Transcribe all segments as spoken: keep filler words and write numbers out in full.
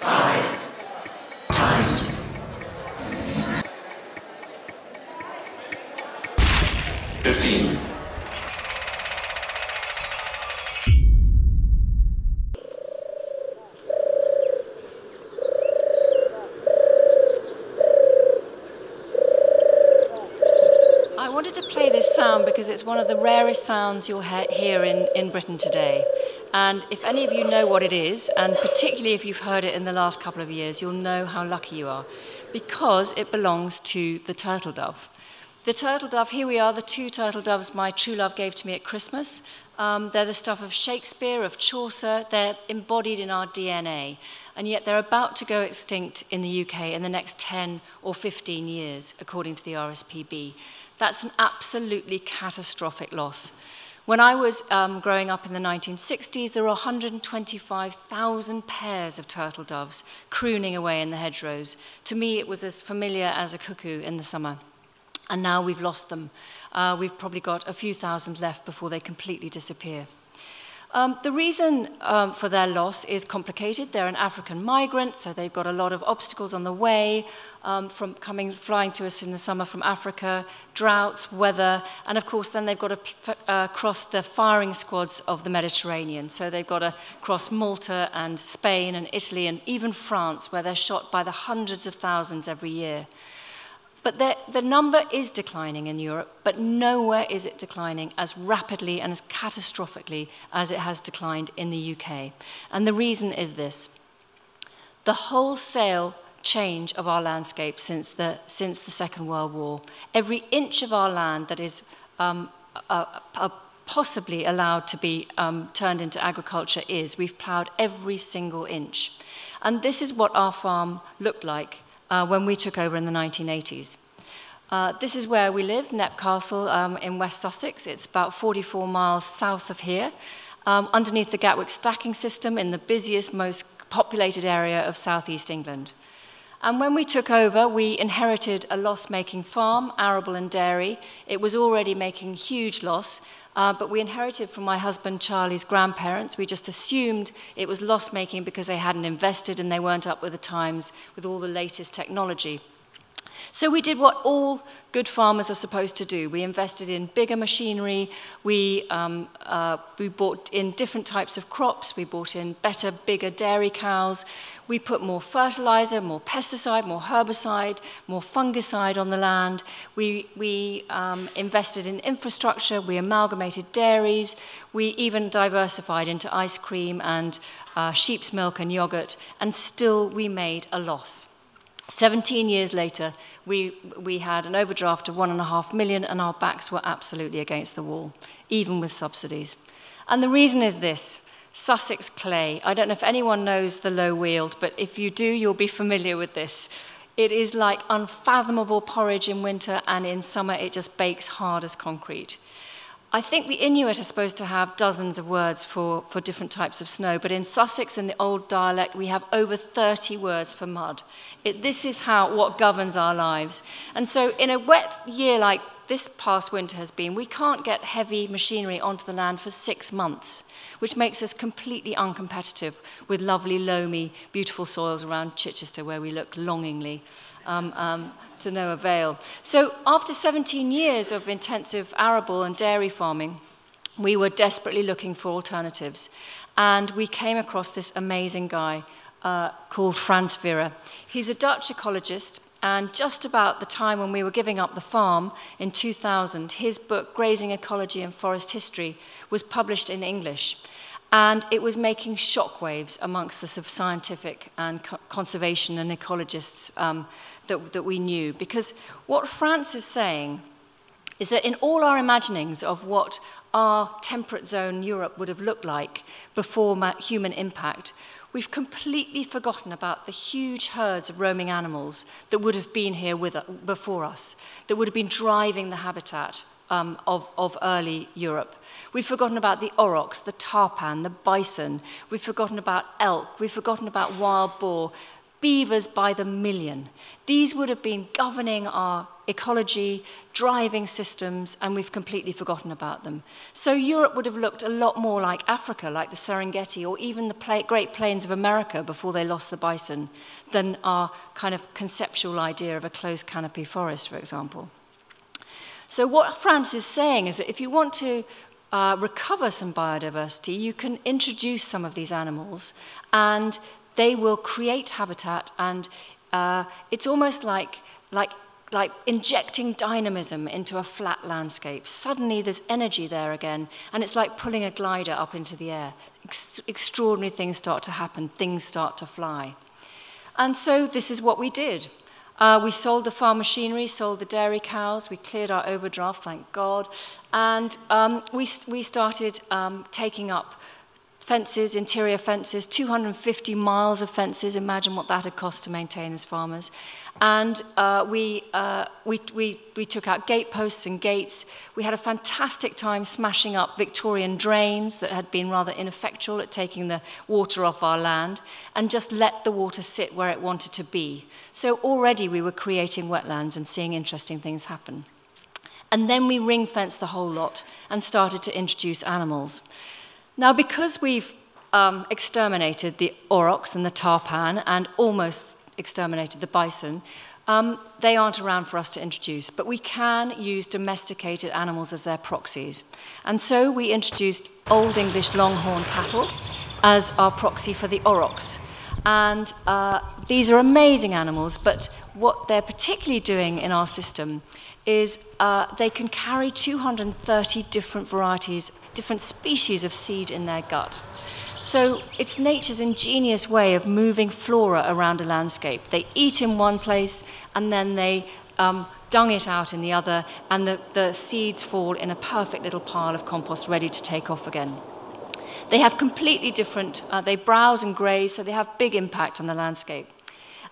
five times. Fifteen. I wanted to play this sound because it's one of the rarest sounds you'll hear in, in Britain today. And if any of you know what it is, and particularly if you've heard it in the last couple of years, you'll know how lucky you are, because it belongs to the turtle dove. The turtle dove, here we are, the two turtle doves my true love gave to me at Christmas. Um, they're the stuff of Shakespeare, of Chaucer, they're embodied in our D N A, and yet they're about to go extinct in the U K in the next ten or fifteen years, according to the R S P B. That's an absolutely catastrophic loss. When I was um, growing up in the nineteen sixties, there were one hundred twenty-five thousand pairs of turtle doves crooning away in the hedgerows. To me, it was as familiar as a cuckoo in the summer. And now we've lost them. Uh, we've probably got a few thousand left before they completely disappear. Um, the reason um, for their loss is complicated. They're an African migrant, so they've got a lot of obstacles on the way, um, from coming, flying to us in the summer from Africa, droughts, weather, and of course then they've got to uh, cross the firing squads of the Mediterranean. So they've got to cross Malta and Spain and Italy and even France, where they're shot by the hundreds of thousands every year. But the, the number is declining in Europe, but nowhere is it declining as rapidly and as catastrophically as it has declined in the U K. And the reason is this. The wholesale change of our landscape since the, since the Second World War. Every inch of our land that is um, uh, uh, possibly allowed to be um, turned into agriculture is. We've ploughed every single inch. And this is what our farm looked like Uh, when we took over in the nineteen eighties. Uh, this is where we live, Knepp Castle um, in West Sussex. It's about forty-four miles south of here, um, underneath the Gatwick Stacking System in the busiest, most populated area of southeast England. And when we took over, we inherited a loss-making farm, arable and dairy. It was already making huge loss, uh, but we inherited from my husband Charlie's grandparents. We just assumed it was loss-making because they hadn't invested and they weren't up with the times with all the latest technology. So we did what all good farmers are supposed to do. We invested in bigger machinery, we, um, uh, we bought in different types of crops, we bought in better, bigger dairy cows, we put more fertilizer, more pesticide, more herbicide, more fungicide on the land, we, we um, invested in infrastructure, we amalgamated dairies, we even diversified into ice cream and uh, sheep's milk and yogurt, and still we made a loss. seventeen years later, we, we had an overdraft of one and a half million and our backs were absolutely against the wall, even with subsidies. And the reason is this, Sussex clay. I don't know if anyone knows the low Weald, but if you do, you'll be familiar with this. It is like unfathomable porridge in winter, and in summer it just bakes hard as concrete. I think the Inuit are supposed to have dozens of words for, for different types of snow, but in Sussex, in the old dialect, we have over thirty words for mud. It, this is how, what governs our lives. And so in a wet year like this past winter has been, we can't get heavy machinery onto the land for six months, which makes us completely uncompetitive with lovely, loamy, beautiful soils around Chichester, where we look longingly. Um, um, to no avail. So after seventeen years of intensive arable and dairy farming, we were desperately looking for alternatives. And we came across this amazing guy uh, called Frans Vera. He's a Dutch ecologist, and just about the time when we were giving up the farm in two thousand, his book, Grazing Ecology and Forest History, was published in English. And it was making shockwaves amongst the scientific and co conservation and ecologists um, that, that we knew. Because what Frans is saying is that in all our imaginings of what our temperate zone Europe would have looked like before human impact, we've completely forgotten about the huge herds of roaming animals that would have been here with, before us, that would have been driving the habitat Um, of, of early Europe. We've forgotten about the aurochs, the tarpan, the bison. We've forgotten about elk. We've forgotten about wild boar. beavers by the million. These would have been governing our ecology, driving systems, and we've completely forgotten about them. So Europe would have looked a lot more like Africa, like the Serengeti, or even the Great Plains of America before they lost the bison, than our kind of conceptual idea of a closed canopy forest, for example. So what Frans is saying is that if you want to uh, recover some biodiversity, you can introduce some of these animals, and they will create habitat, and uh, it's almost like, like like injecting dynamism into a flat landscape. Suddenly there's energy there again, and it's like pulling a glider up into the air. Ex- extraordinary things start to happen, things start to fly. And so this is what we did. Uh, we sold the farm machinery, sold the dairy cows, we cleared our overdraft, thank God, and um, we, we started um, taking up fences, interior fences, two hundred fifty miles of fences. Imagine what that had cost to maintain as farmers. And uh, we, uh, we, we, we took out gateposts and gates. We had a fantastic time smashing up Victorian drains that had been rather ineffectual at taking the water off our land, and just let the water sit where it wanted to be. So already we were creating wetlands and seeing interesting things happen. And then we ring-fenced the whole lot and started to introduce animals. Now, because we've um, exterminated the aurochs and the tarpan and almost exterminated the bison, um, they aren't around for us to introduce, but we can use domesticated animals as their proxies. And so we introduced Old English longhorn cattle as our proxy for the aurochs. And uh, these are amazing animals, but what they're particularly doing in our system is uh, they can carry two hundred thirty different varieties, different species of seed in their gut. So it's nature's ingenious way of moving flora around a landscape. They eat in one place, and then they um, dung it out in the other, and the, the seeds fall in a perfect little pile of compost ready to take off again. They have completely different, uh, they browse and graze, so they have big impact on the landscape.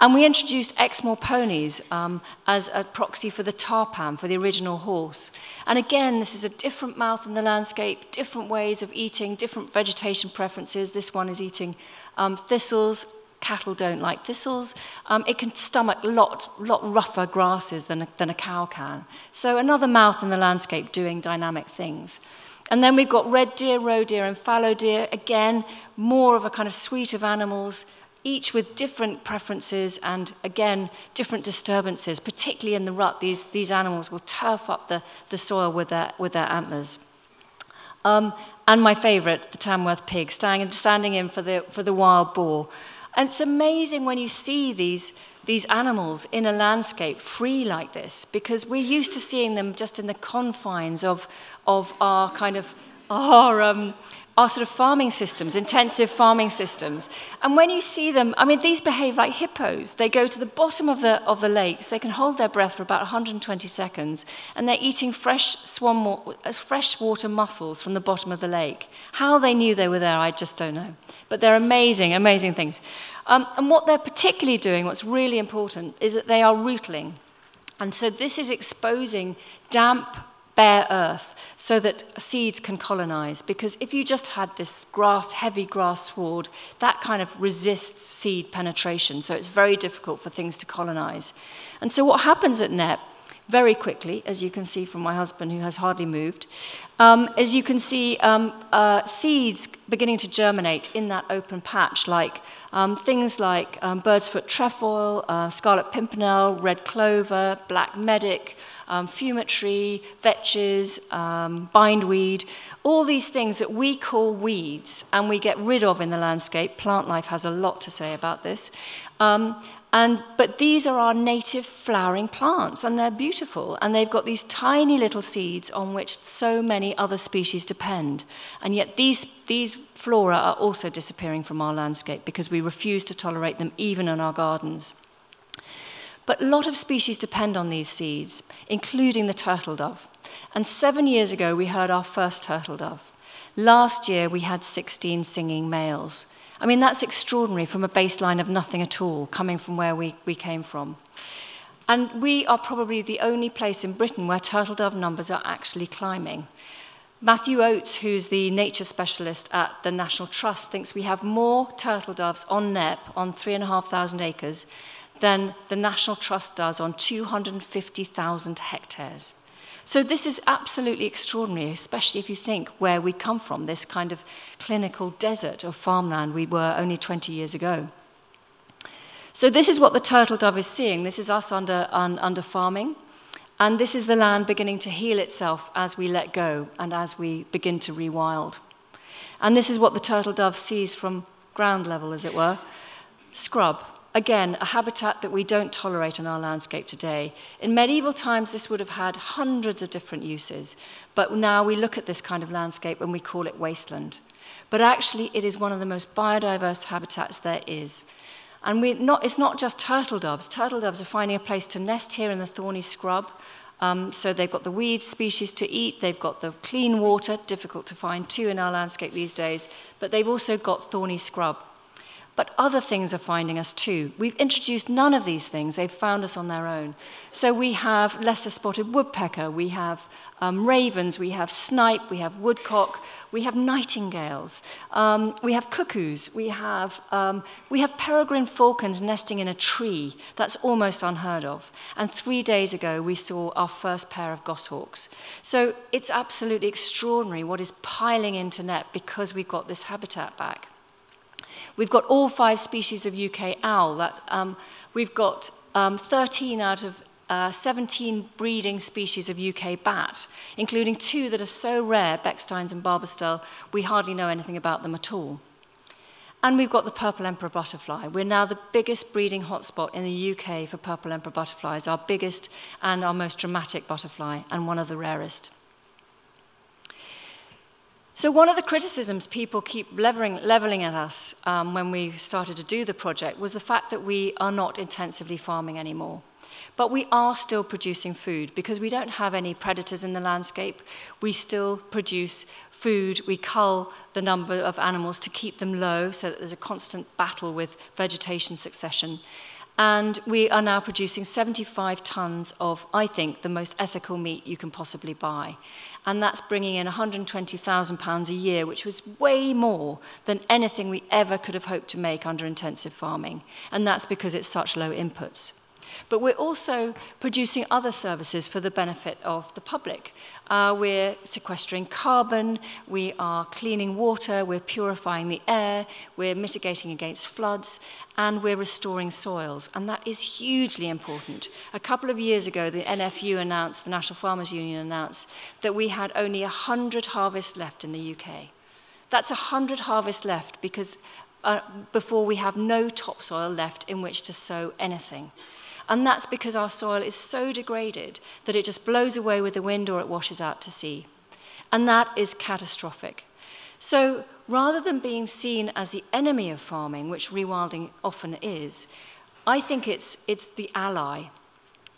And we introduced Exmoor ponies um, as a proxy for the tarpan, for the original horse. And again, this is a different mouth in the landscape, different ways of eating, different vegetation preferences. This one is eating um, thistles. Cattle don't like thistles. Um, it can stomach a lot, lot rougher grasses than a, than a cow can. So another mouth in the landscape doing dynamic things. And then we've got red deer, roe deer, and fallow deer. Again, more of a kind of suite of animals, each with different preferences and, again, different disturbances. Particularly in the rut, these, these animals will turf up the, the soil with their, with their antlers. Um, and my favourite, the Tamworth pig, standing, standing in for the, for the wild boar. And it's amazing when you see these, these animals in a landscape free like this, because we're used to seeing them just in the confines of, of our kind of, our... Um, Our sort of farming systems, intensive farming systems. And when you see them, I mean, these behave like hippos. They go to the bottom of the, of the lakes. They can hold their breath for about one hundred twenty seconds, and they're eating fresh swan, freshwater mussels from the bottom of the lake. How they knew they were there, I just don't know. But they're amazing, amazing things. Um, and what they're particularly doing, what's really important, is that they are rootling. And so this is exposing damp, bare earth, so that seeds can colonize. Because if you just had this grass, heavy grass sward, that kind of resists seed penetration, so it's very difficult for things to colonize. And so what happens at Knepp, very quickly, as you can see from my husband who has hardly moved, um, as you can see um, uh, seeds beginning to germinate in that open patch, like um, things like um, bird's foot trefoil, uh, scarlet pimpernel, red clover, black medic, Um, fumitory, vetches, um, bindweed, all these things that we call weeds and we get rid of in the landscape. Plant life has a lot to say about this. Um, and, but these are our native flowering plants, and they're beautiful, and they've got these tiny little seeds on which so many other species depend. And yet these, these flora are also disappearing from our landscape because we refuse to tolerate them even in our gardens. But a lot of species depend on these seeds, including the turtle dove. And seven years ago, we heard our first turtle dove. Last year, we had sixteen singing males. I mean, that's extraordinary from a baseline of nothing at all, coming from where we, we came from. And we are probably the only place in Britain where turtle dove numbers are actually climbing. Matthew Oates, who's the nature specialist at the National Trust, thinks we have more turtle doves on N E P on three thousand five hundred acres than the National Trust does on two hundred fifty thousand hectares. So this is absolutely extraordinary, especially if you think where we come from, this kind of clinical desert of farmland we were only twenty years ago. So this is what the turtle dove is seeing. This is us under, un, under farming. And this is the land beginning to heal itself as we let go and as we begin to rewild. And this is what the turtle dove sees from ground level, as it were. Scrub. Again, a habitat that we don't tolerate in our landscape today. In medieval times, this would have had hundreds of different uses, but now we look at this kind of landscape and we call it wasteland. But actually, it is one of the most biodiverse habitats there is. And we're not, it's not just turtle doves. Turtle doves are finding a place to nest here in the thorny scrub. Um, so they've got the weed species to eat, they've got the clean water, difficult to find too in our landscape these days, but they've also got thorny scrub. But other things are finding us too. We've introduced none of these things. They've found us on their own. So we have Leicester-spotted woodpecker, we have um, ravens, we have snipe, we have woodcock, we have nightingales, um, we have cuckoos, we have, um, we have peregrine falcons nesting in a tree. That's almost unheard of. And three days ago, we saw our first pair of goshawks. So it's absolutely extraordinary what is piling into N E P because we've got this habitat back. We've got all five species of U K owl. That, um, we've got um, thirteen out of uh, seventeen breeding species of U K bat, including two that are so rare, Bechstein's and Barbastelle, we hardly know anything about them at all. And we've got the purple emperor butterfly. We're now the biggest breeding hotspot in the U K for purple emperor butterflies, our biggest and our most dramatic butterfly, and one of the rarest. So one of the criticisms people keep leveling, leveling at us um, when we started to do the project was the fact that we are not intensively farming anymore. But we are still producing food because we don't have any predators in the landscape. We still produce food. We cull the number of animals to keep them low so that there's a constant battle with vegetation succession. And we are now producing seventy-five tons of, I think, the most ethical meat you can possibly buy. And that's bringing in one hundred twenty thousand pounds a year, which was way more than anything we ever could have hoped to make under intensive farming. And that's because it's such low inputs. But we're also producing other services for the benefit of the public. Uh, we're sequestering carbon, we are cleaning water, we're purifying the air, we're mitigating against floods, and we're restoring soils. And that is hugely important. A couple of years ago, the N F U announced, the National Farmers Union announced, that we had only one hundred harvests left in the U K. That's one hundred harvests left because uh, before we have no topsoil left in which to sow anything. And that's because our soil is so degraded that it just blows away with the wind or it washes out to sea. And that is catastrophic. So rather than being seen as the enemy of farming, which rewilding often is, I think it's, it's the ally.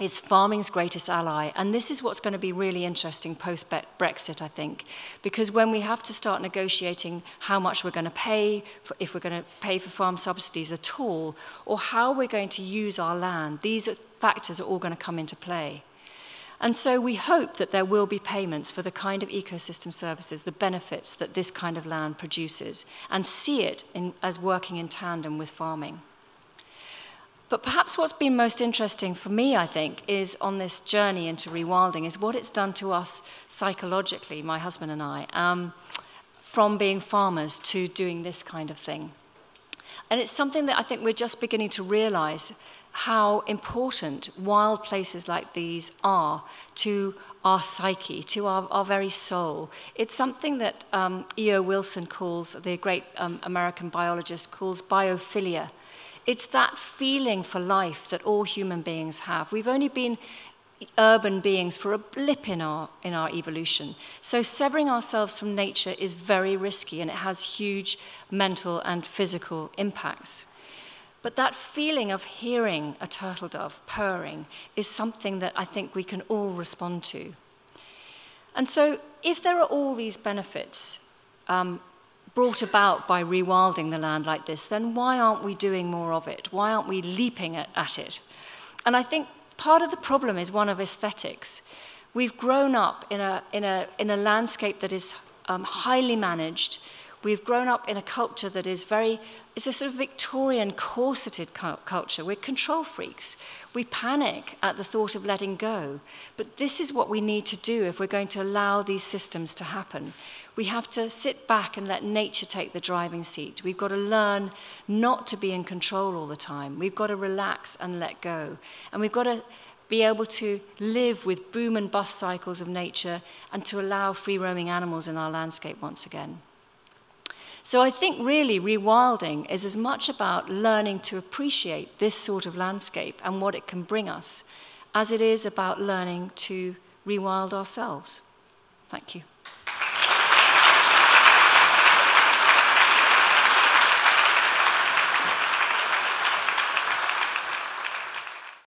It's farming's greatest ally. And this is what's going to be really interesting post-Brexit, I think, because when we have to start negotiating how much we're going to pay, for, if we're going to pay for farm subsidies at all, or how we're going to use our land, these factors are all going to come into play. And so we hope that there will be payments for the kind of ecosystem services, the benefits that this kind of land produces, and see it in, as working in tandem with farming. But perhaps what's been most interesting for me, I think, is on this journey into rewilding, is what it's done to us psychologically, my husband and I, um, from being farmers to doing this kind of thing. And it's something that I think we're just beginning to realize how important wild places like these are to our psyche, to our, our very soul. It's something that um, E O Wilson calls, the great um, American biologist, calls biophilia. It's that feeling for life that all human beings have. We've only been urban beings for a blip in our, in our evolution. So severing ourselves from nature is very risky, and it has huge mental and physical impacts. But that feeling of hearing a turtle dove purring is something that I think we can all respond to. And so if there are all these benefits, um, brought about by rewilding the land like this, then why aren't we doing more of it? Why aren't we leaping at, at it? And I think part of the problem is one of aesthetics. We've grown up in a, in a, in a landscape that is um, highly managed. We've grown up in a culture that is very, it's a sort of Victorian corseted culture. We're control freaks. We panic at the thought of letting go. But this is what we need to do if we're going to allow these systems to happen. We have to sit back and let nature take the driving seat. We've got to learn not to be in control all the time. We've got to relax and let go. And we've got to be able to live with boom and bust cycles of nature and to allow free-roaming animals in our landscape once again. So I think really rewilding is as much about learning to appreciate this sort of landscape and what it can bring us as it is about learning to rewild ourselves. Thank you.